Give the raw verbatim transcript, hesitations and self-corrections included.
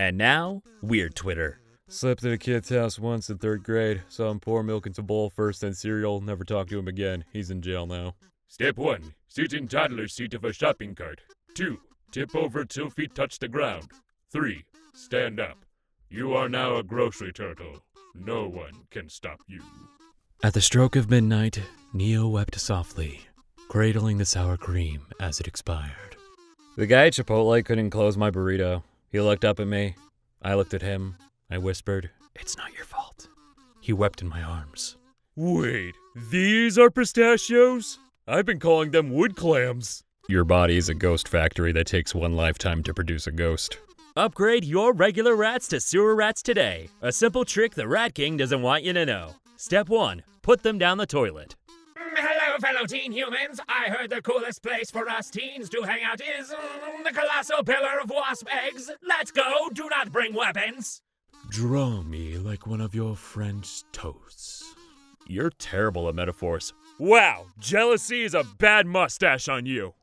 And now, Weird Twitter. Slept in a kid's house once in third grade. Saw him pour milk into a bowl first, then cereal. Never talked to him again. He's in jail now. Step one. Sit in toddler's seat of a shopping cart. two. Tip over till feet touch the ground. three. Stand up. You are now a grocery turtle. No one can stop you. At the stroke of midnight, Neo wept softly, cradling the sour cream as it expired. The guy at Chipotle couldn't close my burrito. He looked up at me. I looked at him. I whispered, "It's not your fault." He wept in my arms. Wait, these are pistachios? I've been calling them wood clams. Your body is a ghost factory that takes one lifetime to produce a ghost. Upgrade your regular rats to sewer rats today. A simple trick the Rat King doesn't want you to know. Step one, put them down the toilet. Hello, fellow teen humans. I heard the coolest place for us teens to hang out is mm, the colossal pillar of wasp eggs. Let's go. Do not bring weapons. Draw me like one of your French toasts. You're terrible at metaphors. Wow, jealousy is a bad mustache on you.